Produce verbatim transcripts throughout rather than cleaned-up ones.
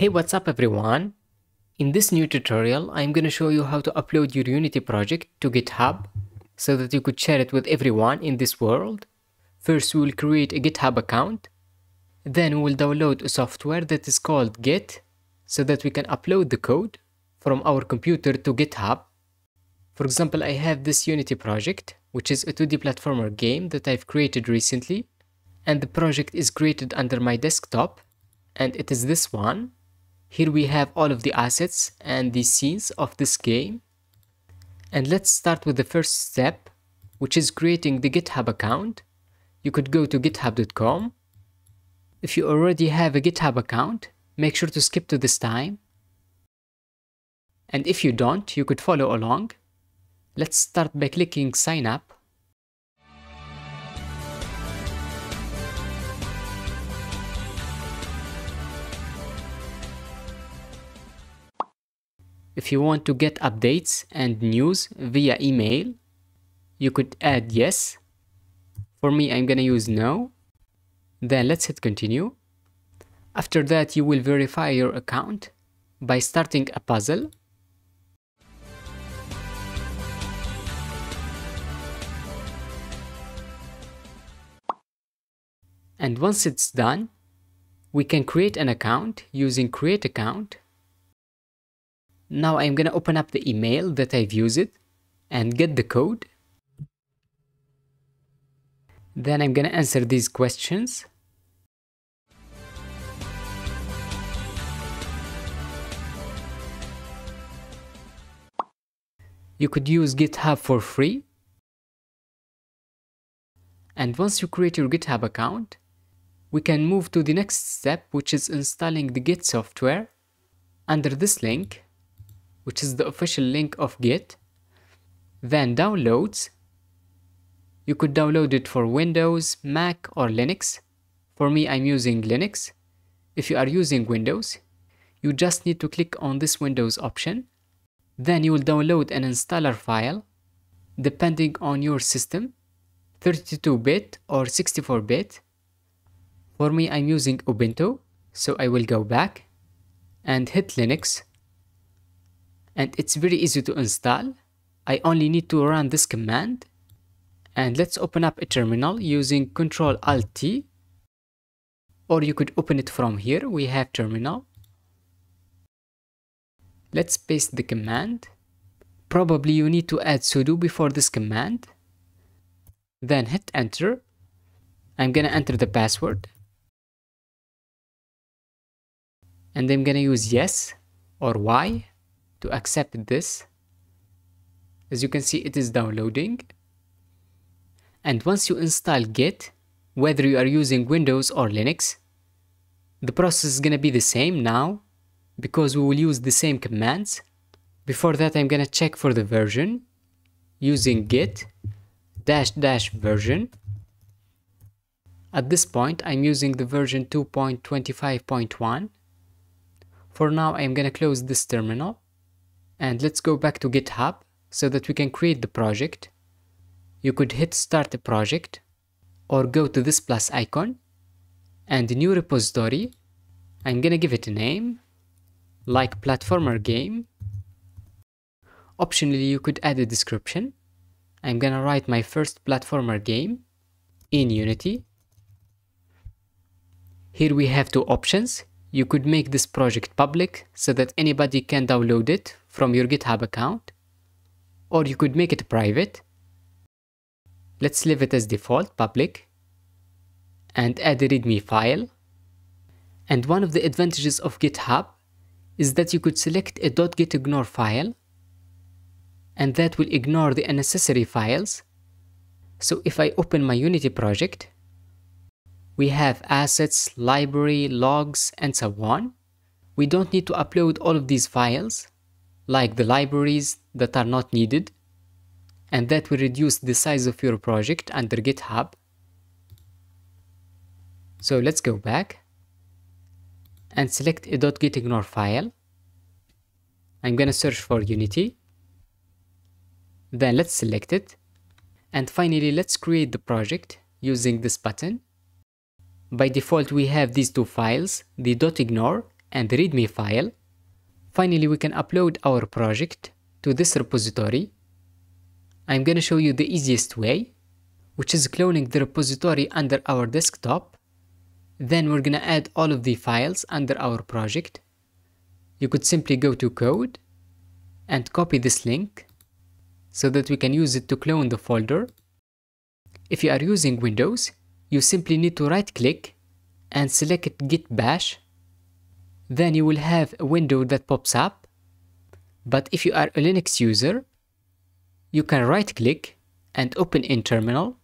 Hey, what's up everyone? In this new tutorial, I'm going to show you how to upload your Unity project to GitHub so that you could share it with everyone in this world. First, we will create a GitHub account. Then we will download a software that is called Git so that we can upload the code from our computer to GitHub. For example, I have this Unity project, which is a two D platformer game that I've created recently. And the project is created under my desktop, and it is this one. Here we have all of the assets and the scenes of this game. And let's start with the first step, which is creating the GitHub account. You could go to github dot com. If you already have a GitHub account, make sure to skip to this time. And if you don't, you could follow along. Let's start by clicking sign up. If you want to get updates and news via email, you could add yes. For me, I'm gonna use no. Then let's hit continue. After that, you will verify your account by starting a puzzle. And once it's done, we can create an account using create account. Now I'm gonna open up the email that I've used and get the code. Then I'm gonna answer these questions. You could use GitHub for free. And once you create your GitHub account, we can move to the next step, which is installing the Git software under this link, which is the official link of Git. Then downloads. You could download it for Windows, Mac or Linux. For me, I'm using Linux. If you are using Windows, you just need to click on this Windows option. Then you will download an installer file depending on your system, thirty-two bit or sixty-four bit. For me, I'm using Ubuntu, so I will go back and hit Linux. And it's very easy to install. I only need to run this command. And let's open up a terminal using control alt T. Or you could open it from here. We have terminal. Let's paste the command. Probably you need to add sudo before this command. Then hit enter. I'm gonna enter the password. And I'm gonna use yes or Y to accept this. As you can see, it is downloading. And once you install Git, whether you are using Windows or Linux, the process is gonna be the same now because we will use the same commands. Before that, I'm gonna check for the version using git dash dash version. At this point, I'm using the version two point twenty-five point one. For now, I'm gonna close this terminal. And let's go back to GitHub so that we can create the project. You could hit start a project or go to this plus icon and new repository. I'm gonna give it a name like platformer game. Optionally, you could add a description. I'm gonna write my first platformer game in Unity. Here we have two options. You could make this project public so that anybody can download it from your GitHub account, or you could make it private. Let's leave it as default public and add a readme file. And one of the advantages of GitHub is that you could select a .gitignore file and that will ignore the unnecessary files. So if I open my Unity project, we have assets, library, logs, and so on. We don't need to upload all of these files, like the libraries that are not needed, and that will reduce the size of your project under GitHub. So let's go back and select a .gitignore file. I'm gonna search for Unity. Then let's select it. And finally, let's create the project using this button. By default, we have these two files, the .ignore and readme file. Finally, we can upload our project to this repository. I'm going to show you the easiest way, which is cloning the repository under our desktop. Then we're going to add all of the files under our project. You could simply go to code and copy this link so that we can use it to clone the folder. If you are using Windows, you simply need to right click and select gitbash. Then you will have a window that pops up. But if you are a Linux user, you can right click and open in terminal.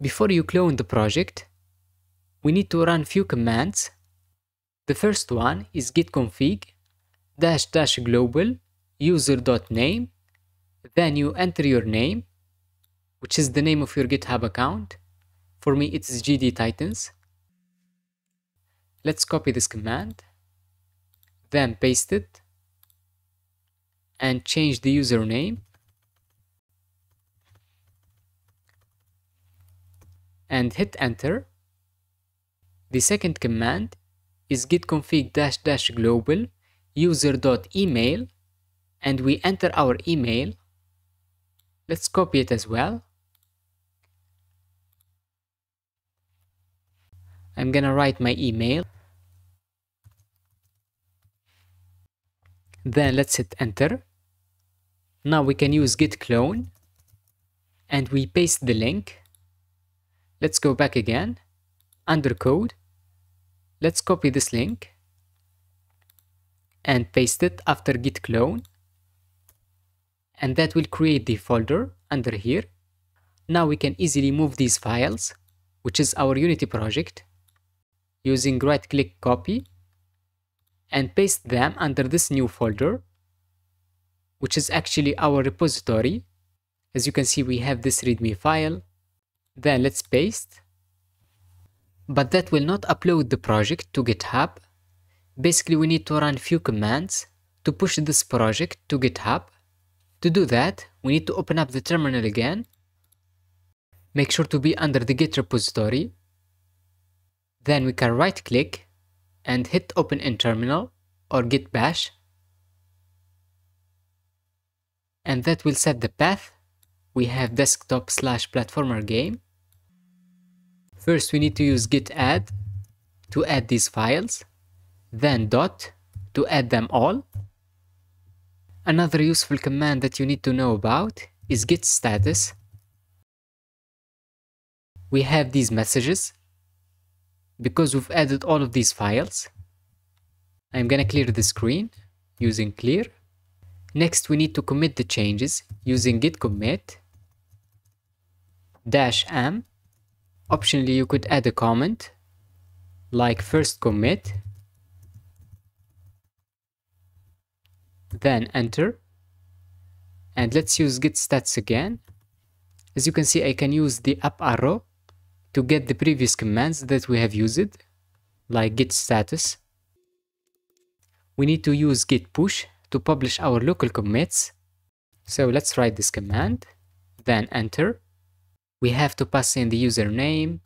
Before you clone the project, we need to run few commands. The first one is git config dash dash global user.name. Then you enter your name, which is the name of your GitHub account. For me, it's G D Titans. Let's copy this command, then paste it, and change the username, and hit enter. The second command is git config dash dash global user.email, and we enter our email. Let's copy it as well. I'm gonna write my email. Then let's hit enter. Now we can use git clone, and we paste the link. Let's go back again, under code. Let's copy this link and paste it after git clone. And that will create the folder under here. Now we can easily move these files, which is our Unity project, using right click copy and paste them under this new folder, which is actually our repository. As you can see, we have this readme file. Then let's paste. But that will not upload the project to GitHub. Basically, we need to run few commands to push this project to GitHub. To do that, we need to open up the terminal again. Make sure to be under the Git repository. Then we can right click and hit open in terminal or git bash. And that will set the path. We have desktop slash platformer game. First, we need to use git add to add these files, then dot to add them all. Another useful command that you need to know about is git status. We have these messages because we've added all of these files. I'm gonna clear the screen using clear. Next, we need to commit the changes using git commit dash m. Optionally, you could add a comment like first commit, then enter. And let's use git stats again. As you can see, I can use the up arrow to get the previous commands that we have used, like git status. We need to use git push to publish our local commits. So let's write this command, then enter. We have to pass in the username,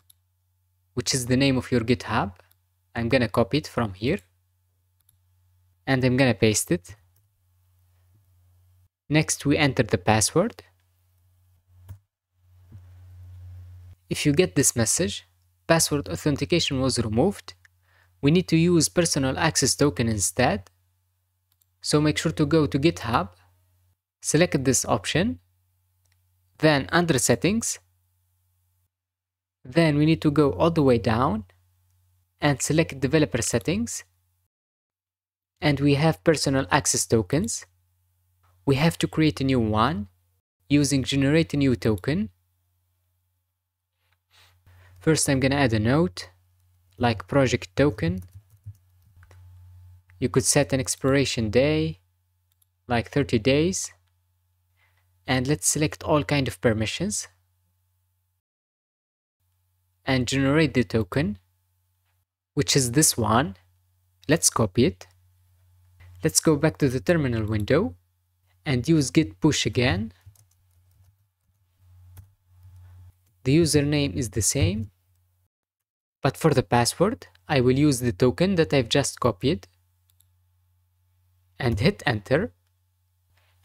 which is the name of your GitHub. I'm gonna copy it from here, and I'm gonna paste it. Next, we enter the password. If you get this message, password authentication was removed. We need to use personal access token instead. So make sure to go to GitHub, select this option, then under settings. Then we need to go all the way down and select developer settings. And we have personal access tokens. We have to create a new one using generate a new token. First, I'm gonna add a note like project token. You could set an expiration day like thirty days, and let's select all kind of permissions and generate the token, which is this one. Let's copy it. Let's go back to the terminal window and use git push again. The username is the same, but for the password, I will use the token that I've just copied and hit enter.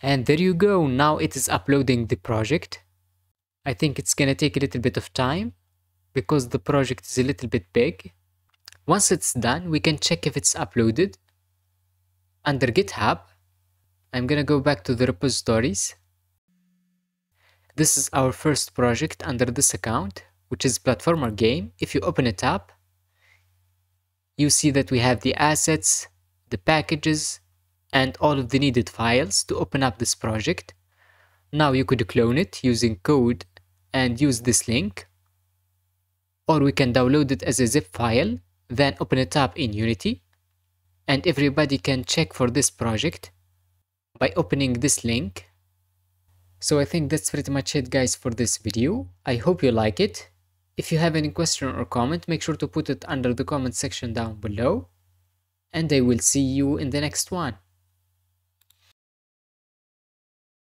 And there you go, now it is uploading the project. I think it's gonna take a little bit of time because the project is a little bit big. Once it's done, we can check if it's uploaded. Under GitHub, I'm gonna go back to the repositories. This is our first project under this account, which is platformer game. If you open it up, you see that we have the assets, the packages, and all of the needed files to open up this project. Now you could clone it using code and use this link, or we can download it as a zip file, then open it up in Unity, and everybody can check for this project by opening this link. So I think that's pretty much it, guys, for this video. I hope you like it. If you have any question or comment, make sure to put it under the comment section down below, and I will see you in the next one.